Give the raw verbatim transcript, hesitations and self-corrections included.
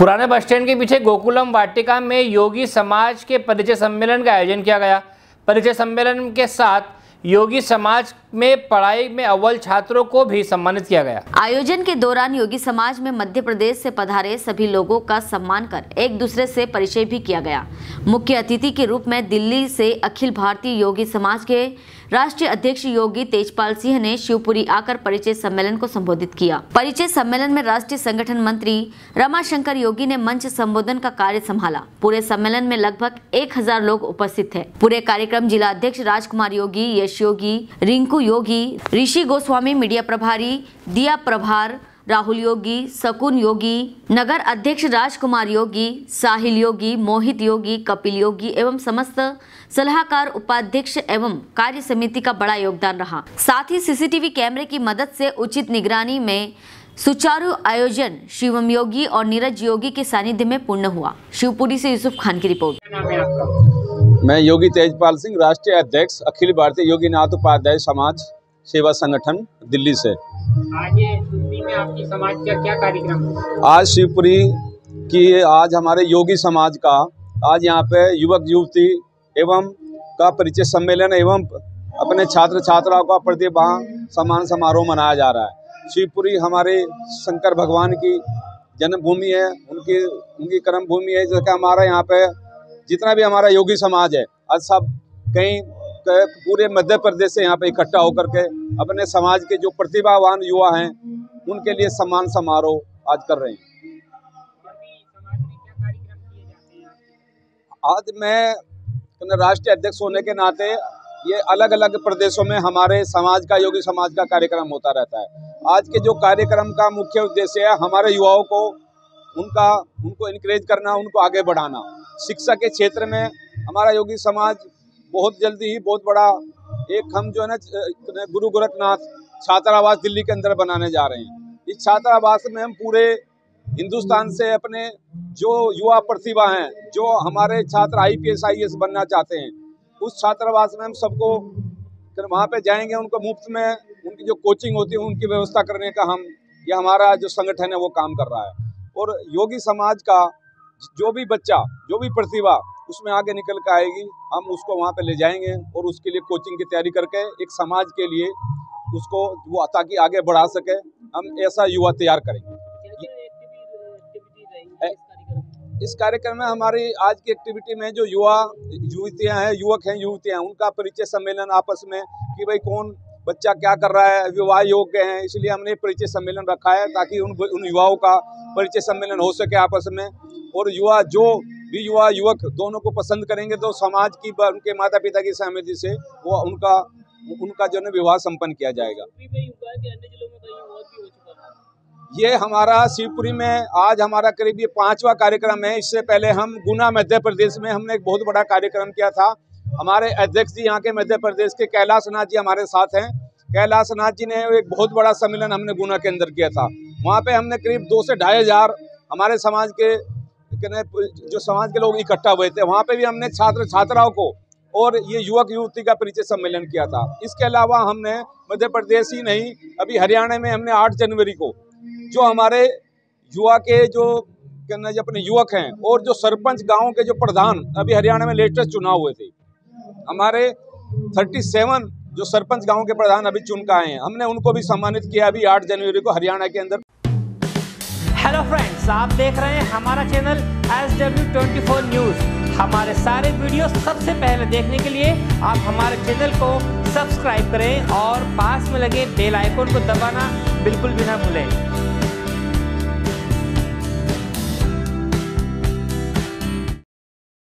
पुराने bus stand के पीछे गोकुलम वाटिका में योगी समाज के परिचय सम्मेलन का आयोजन किया गया। परिचय सम्मेलन के साथ योगी समाज में पढ़ाई में अव्वल छात्रों को भी सम्मानित किया गया। आयोजन के दौरान योगी समाज में मध्य प्रदेश से पधारे सभी लोगों का सम्मान कर एक दूसरे से परिचय भी किया गया। मुख्य अतिथि के रूप में दिल्ली से अखिल भारतीय योगी समाज के राष्ट्रीय अध्यक्ष योगी तेजपाल सिंह ने शिवपुरी आकर परिचय सम्मेलन को संबोधित किया। परिचय सम्मेलन में राष्ट्रीय संगठन मंत्री रमाशंकर योगी ने मंच संबोधन का कार्य संभाला। पूरे सम्मेलन में लगभग एक हजार लोग उपस्थित थे। पूरे कार्यक्रम जिला अध्यक्ष राजकुमार योगी, यश योगी, रिंकू योगी, ऋषि गोस्वामी, मीडिया प्रभारी दिया प्रभार, राहुल योगी, शकुन योगी, नगर अध्यक्ष राजकुमार योगी, साहिल योगी, मोहित योगी, कपिल योगी एवं समस्त सलाहकार उपाध्यक्ष एवं कार्य समिति का बड़ा योगदान रहा। साथ ही सीसीटीवी कैमरे की मदद से उचित निगरानी में सुचारू आयोजन शिवम योगी और नीरज योगी के सानिध्य में पूर्ण हुआ। शिवपुरी से यूसुफ खान की रिपोर्ट। मैं योगी तेजपाल सिंह, राष्ट्रीय अध्यक्ष अखिल भारतीय योगी नाथ उपाध्याय समाज सेवा संगठन दिल्ली से। आज शिवपुरी में आपकी समाज का क्या कार्यक्रम? आज शिवपुरी की आज हमारे योगी समाज का आज यहाँ पे युवक युवती एवं का परिचय सम्मेलन एवं अपने छात्र छात्राओं का प्रतिभा सम्मान समारोह मनाया जा रहा है। शिवपुरी हमारे शंकर भगवान की जन्मभूमि है, उनकी उनकी कर्म भूमि है। जैसे हमारा यहाँ पे जितना भी हमारा योगी समाज है आज सब कहीं पूरे मध्य प्रदेश से यहाँ पे इकट्ठा होकर के अपने समाज के जो प्रतिभावान युवा हैं उनके लिए सम्मान समारोह आज कर रहे हैं। आज मैं राष्ट्रीय अध्यक्ष होने के नाते ये अलग अलग प्रदेशों में हमारे समाज का योगी समाज का कार्यक्रम होता रहता है। आज के जो कार्यक्रम का मुख्य उद्देश्य है हमारे युवाओं को उनका उनको इनकरेज करना, उनको आगे बढ़ाना। शिक्षा के क्षेत्र में हमारा योगी समाज बहुत जल्दी ही बहुत बड़ा एक हम जो है ना गुरु गोरखनाथ छात्रावास दिल्ली के अंदर बनाने जा रहे हैं। इस छात्रावास में हम पूरे हिंदुस्तान से अपने जो युवा प्रतिभा हैं, जो हमारे छात्र आईपीएस आईएएस बनना चाहते हैं, उस छात्रावास में हम सबको वहाँ पे जाएंगे, उनको मुफ्त में उनकी जो कोचिंग होती है उनकी व्यवस्था करने का हम ये हमारा जो संगठन है वो काम कर रहा है। और योगी समाज का जो भी बच्चा जो भी प्रतिभा उसमें आगे निकल कर आएगी हम उसको वहाँ पे ले जाएंगे और उसके लिए कोचिंग की तैयारी करके एक समाज के लिए उसको वो ताकि आगे बढ़ा सके, हम ऐसा युवा तैयार करेंगे। इस कार्यक्रम में हमारी आज की एक्टिविटी में जो युवा युवतियाँ हैं युवक हैं युवतियाँ उनका परिचय सम्मेलन आपस में कि भाई कौन बच्चा क्या कर रहा है, विवाह योग्य हैं, इसलिए हमने परिचय सम्मेलन रखा है ताकि उन उन युवाओं का परिचय सम्मेलन हो सके आपस में। और युवा जो भी युवा युवक दोनों को पसंद करेंगे तो समाज की उनके माता पिता की सहमति से वो उनका उनका जो है विवाह संपन्न किया जाएगा। ये हमारा शिवपुरी में आज हमारा करीब ये पांचवा कार्यक्रम है। इससे पहले हम गुना मध्य प्रदेश में हमने एक बहुत बड़ा कार्यक्रम किया था। हमारे अध्यक्ष जी यहाँ के मध्य प्रदेश के कैलाशनाथ जी हमारे साथ हैं। कैलाशनाथ जी ने एक बहुत बड़ा सम्मेलन हमने गुना के अंदर किया था। वहाँ पे हमने करीब दो से ढाई हजार हमारे समाज के जो समाज के लोग इकट्ठा हुए थे। वहाँ पे भी हमने छात्र छात्राओं को और ये युवक युवती का परिचय सम्मेलन किया था। इसके अलावा हमने मध्य प्रदेश ही नहीं अभी हरियाणा में हमने आठ जनवरी को जो हमारे युवा के जो कहना जो अपने युवक हैं और जो सरपंच गांव के जो प्रधान अभी हरियाणा में लेटेस्ट चुनाव हुए थे, हमारे थर्टी सेवन जो सरपंच गाँव के प्रधान अभी चुनकर आए हैं, हमने उनको भी सम्मानित किया अभी आठ जनवरी को हरियाणा के अंदर। हेलो फ्रेंड्स, आप देख रहे हैं हमारा चैनल एस डब्ल्यू चौबीस न्यूज़। हमारे सारे वीडियो सबसे पहले देखने के लिए आप हमारे चैनल को सब्सक्राइब करें और पास में लगे बेल आइकन को दबाना बिल्कुल भी ना भूलें।